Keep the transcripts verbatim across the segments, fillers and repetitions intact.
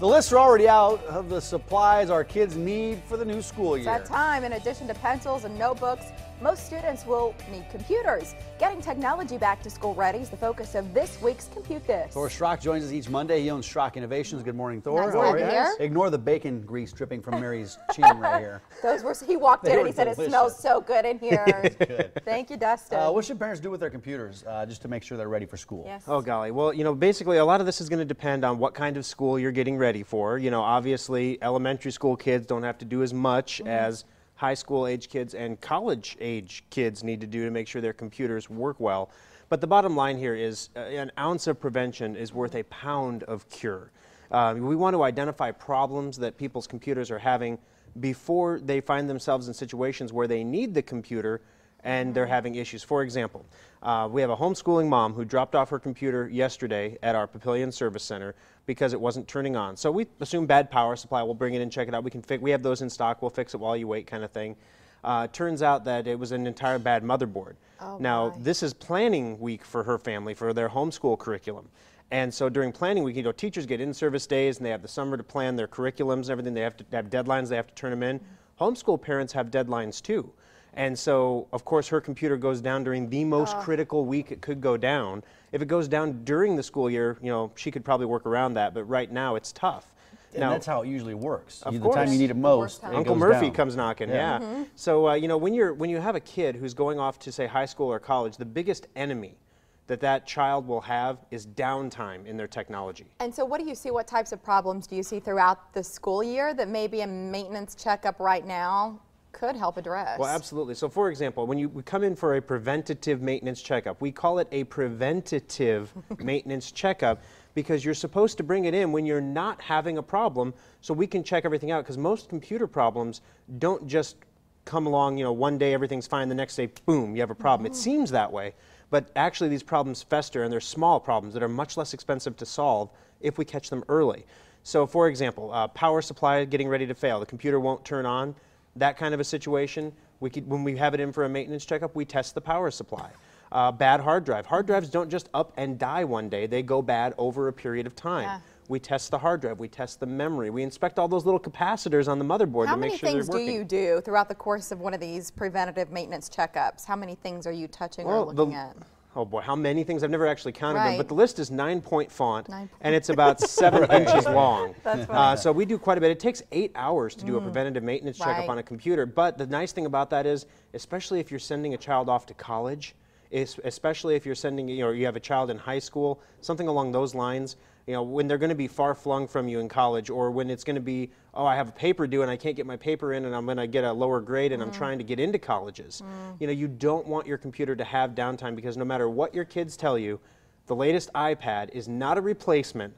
The lists are already out of the supplies our kids need for the new school year. It's that time. In addition to pencils and notebooks, most students will need computers. Getting technology back to school ready is the focus of this week's Compute This. Thor Schrock joins us each Monday. He owns Schrock Innovations. Good morning, Thor. Nice How are you? Ignore the bacon grease dripping from Mary's chin right here. Those were, he walked in and he said, delicious. It smells so good in here. Good. Thank you, Dustin. Uh, what should parents do with their computers uh, just to make sure they're ready for school? Yes. Oh, golly. Well, you know, basically a lot of this is going to depend on what kind of school you're getting ready for. You know, obviously elementary school kids don't have to do as much mm-hmm. as high school age kids and college age kids need to do to make sure their computers work well. But the bottom line here is uh, an ounce of prevention is worth a pound of cure. Um, we want to identify problems that people's computers are having before they find themselves in situations where they need the computer and they're having issues. For example, uh, we have a homeschooling mom who dropped off her computer yesterday at our Papillion service center because it wasn't turning on. So we assume bad power supply. We'll bring it in, check it out. We can fix. We have those in stock. We'll fix it while you wait, kind of thing. Uh, turns out that it was an entire bad motherboard. Oh now my. This is planning week for her family for their homeschool curriculum. And so during planning week, you know, teachers get in-service days and they have the summer to plan their curriculums and everything. They have to have deadlines. They have to turn them in. Homeschool parents have deadlines too. And so, of course, her computer goes down during the most uh. critical week it could go down. If it goes down during the school year, you know, she could probably work around that, but right now it's tough. And now, that's how it usually works. Of course. The time you need it most, it Uncle Murphy down. Comes knocking, yeah. yeah. Mm-hmm. So, uh, you know, when, you're, when you have a kid who's going off to, say, high school or college, the biggest enemy that that child will have is downtime in their technology. And so what do you see, what types of problems do you see throughout the school year that maybe a maintenance checkup right now could help address? Well, absolutely. So, for example, when you we come in for a preventative maintenance checkup, we call it a preventative maintenance checkup because you're supposed to bring it in when you're not having a problem so we can check everything out, because most computer problems don't just come along, you know, one day everything's fine, the next day, boom, you have a problem. Mm-hmm. It seems that way, but actually these problems fester, and they're small problems that are much less expensive to solve if we catch them early. So, for example, uh, power supply getting ready to fail, the computer won't turn on. That kind of a situation, we could, when we have it in for a maintenance checkup, we test the power supply. Uh, bad hard drive. Hard drives don't just up and die one day. They go bad over a period of time. Yeah. We test the hard drive. We test the memory. We inspect all those little capacitors on the motherboard to make sure they're working. How many things do you do throughout the course of one of these preventative maintenance checkups? How many things are you touching or looking at? Oh boy, how many things? I've never actually counted right. them, but the list is nine point font, nine point and it's about seven right. inches long. That's uh, so we do quite a bit. It takes eight hours to do mm. a preventative maintenance right. checkup on a computer, but the nice thing about that is, especially if you're sending a child off to college, is especially if you're sending, you know, you have a child in high school, something along those lines, you know, when they're going to be far flung from you in college, or when it's going to be, oh, I have a paper due and I can't get my paper in and I'm going to get a lower grade and mm. I'm trying to get into colleges. Mm. You know, you don't want your computer to have downtime, because no matter what your kids tell you, the latest iPad is not a replacement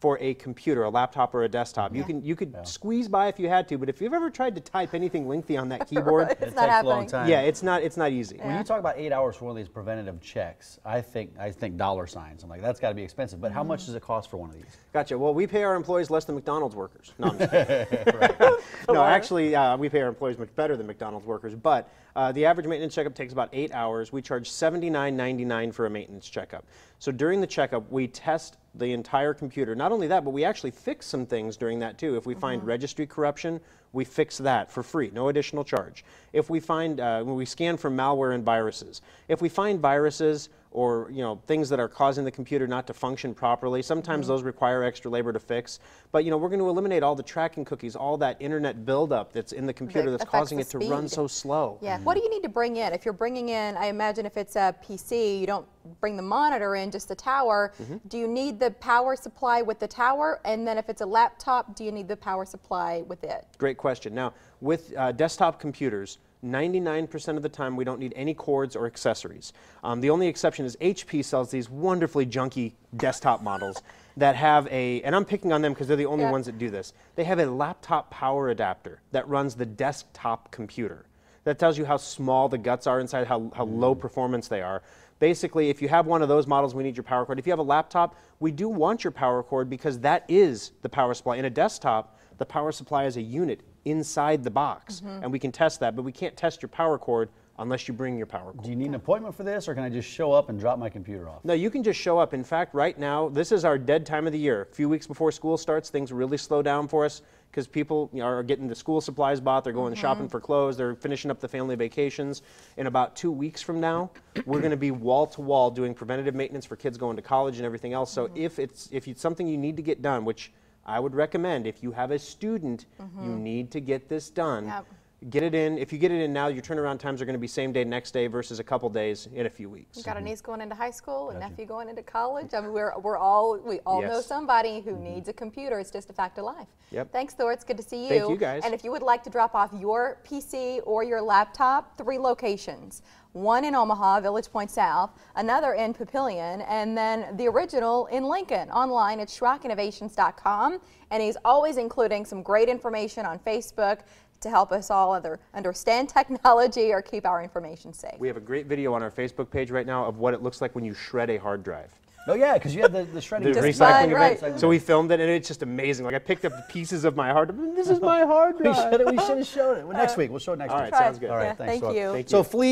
for a computer, a laptop or a desktop. Yeah. You can you could yeah. squeeze by if you had to, but if you've ever tried to type anything lengthy on that keyboard, right. it's it not takes happening. A long time. Yeah, it's not it's not easy. Yeah. When you talk about eight hours for one of these preventative checks, I think I think dollar signs. I'm like, that's got to be expensive. But mm-hmm. how much does it cost for one of these? Gotcha. Well, we pay our employees less than McDonald's workers. No, I'm just kidding. Right. No, actually, uh, we pay our employees much better than McDonald's workers. But uh, the average maintenance checkup takes about eight hours. We charge seventy-nine ninety-nine for a maintenance checkup. So during the checkup, we test the entire computer. Not only that, but we actually fix some things during that too. If we mm-hmm. find registry corruption, we fix that for free, no additional charge. If we find, uh, when we scan for malware and viruses, if we find viruses or, you know, things that are causing the computer not to function properly, sometimes mm-hmm. those require extra labor to fix. But, you know, we're going to eliminate all the tracking cookies, all that internet buildup that's in the computer that that's causing it to run so slow. Yeah. Mm-hmm. What do you need to bring in? If you're bringing in, I imagine if it's a P C, you don't bring the monitor in, just the tower. Mm-hmm. Do you need the power supply with the tower? And then if it's a laptop, do you need the power supply with it? Great question. Now, with uh, desktop computers, ninety-nine percent of the time we don't need any cords or accessories. Um, the only exception is H P sells these wonderfully junky desktop models that have a, and I'm picking on them because they're the only yeah. ones that do this, they have a laptop power adapter that runs the desktop computer. That tells you how small the guts are inside, how, how mm. low performance they are. Basically, if you have one of those models, we need your power cord. If you have a laptop, we do want your power cord because that is the power supply. In a desktop, the power supply is a unit inside the box, mm-hmm. and we can test that, but we can't test your power cord unless you bring your power cord. Do you need an appointment for this, or can I just show up and drop my computer off? No, you can just show up. In fact, right now, this is our dead time of the year. A few weeks before school starts, things really slow down for us because people you know, are getting the school supplies bought, they're going mm-hmm. shopping for clothes, they're finishing up the family vacations. In about two weeks from now, we're going to be wall-to-wall doing preventative maintenance for kids going to college and everything else. So mm-hmm. if it's if it's something you need to get done, which I would recommend, if you have a student, mm-hmm. you need to get this done. Yep. Get it in. If you get it in now, your turnaround times are going to be same day, next day versus a couple days in a few weeks. We've got a niece going into high school, a nephew going into college. I mean, we're, we're all, we all yes. know somebody who mm-hmm. needs a computer. It's just a fact of life. Yep. Thanks, Thor. It's good to see you. Thank you, guys. And if you would like to drop off your P C or your laptop, three locations. One in Omaha, Village Point South, another in Papillion, and then the original in Lincoln, online at schrock innovations dot com. And he's always including some great information on Facebook to help us all other understand technology or keep our information safe. We have a great video on our Facebook page right now of what it looks like when you shred a hard drive. Oh yeah, because you had the, the shredding. The recycling event. Right. So we filmed it, and it's just amazing. Like I picked up the pieces of my hard drive. This is my hard drive. We should have shown it. Well, next uh, week, we'll show it next all week. All right, sounds good. All right, yeah, thanks. Thank so you. Thank you. So flee.